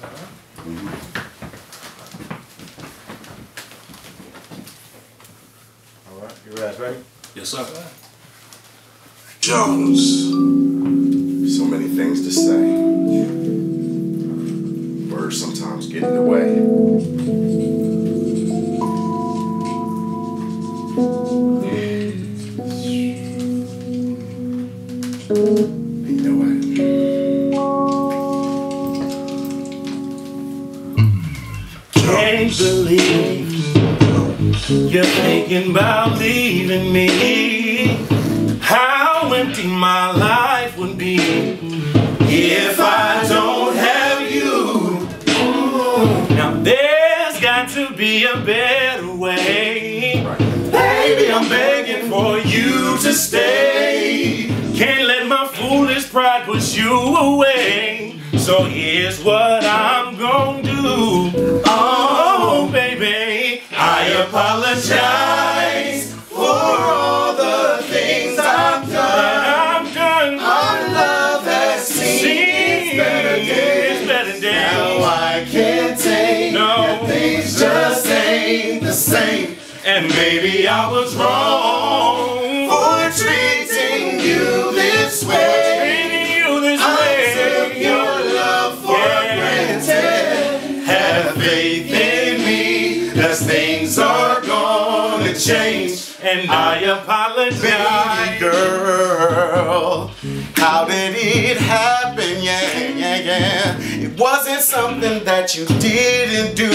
Mm-hmm. All right, you guys ready? Yes, sir. Jones. So many things to say. Words sometimes get in the way. Can't believe you're thinking about leaving me. How empty my life would be if I don't have you. Ooh. Now there's got to be a better way. Baby, I'm begging for you to stay. Can't let my foolish pride push you away. So here's what I'm gonna do. I apologize for all the things I've done. Our love has seen better days. Now I can't take that things just ain't the same. And maybe I was wrong for treating you this way. I took your love for granted. Have faith in things are gonna change, and I apologize. Baby girl, how did it happen? Yeah. It wasn't something that you didn't do.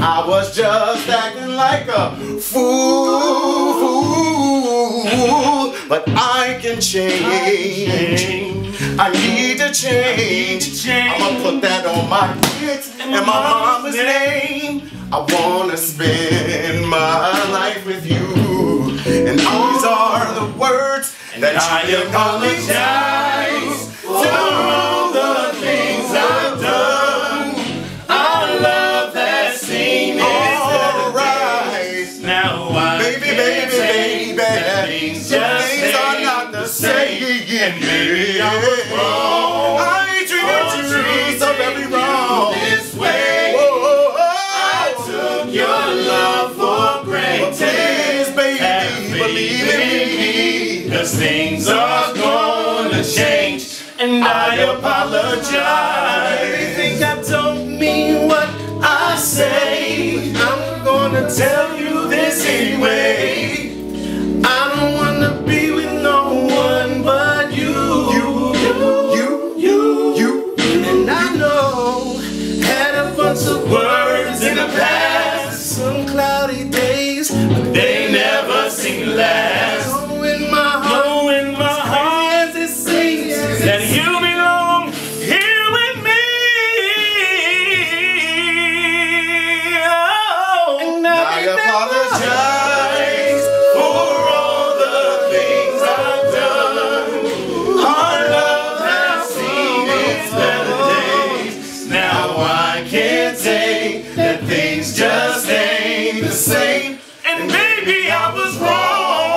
I was just acting like a fool, but I can change. I need to change. I'ma put that on my kids and my mama's name. I wanna spend my life with you, and these are the words that I apologize for all the things I've done. Our love has seen all right. Now I baby, things are not the same, and maybe I was wrong. I treated you so very wrong this way. Things are gonna change, and I apologize. You think I don't mean what I say? I'm gonna tell you this anyway. I don't wanna be with no one but you. You. And I know had a bunch of words in the past, some cloudy days, but they never seem to last. Same. And maybe I was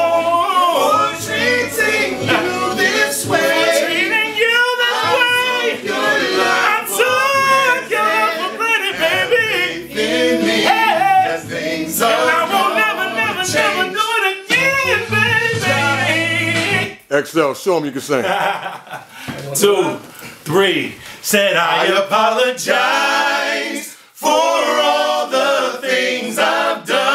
wrong for treating you this way. I took your love for granted, baby. And I won't never do it again, baby. XL, show them you can sing. 2, 3. Said I apologize for all the things I've done.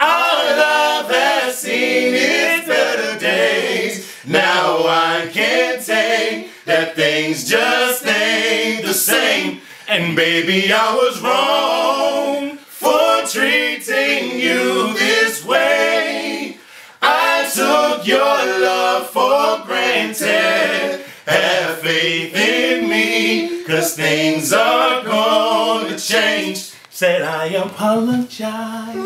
Our love has seen its better days. Now I can't say that things just ain't the same. And baby, I was wrong for treating you this way. I took your love for granted. Have faith in me, 'cause things are gonna change. Said I apologize. Yeah.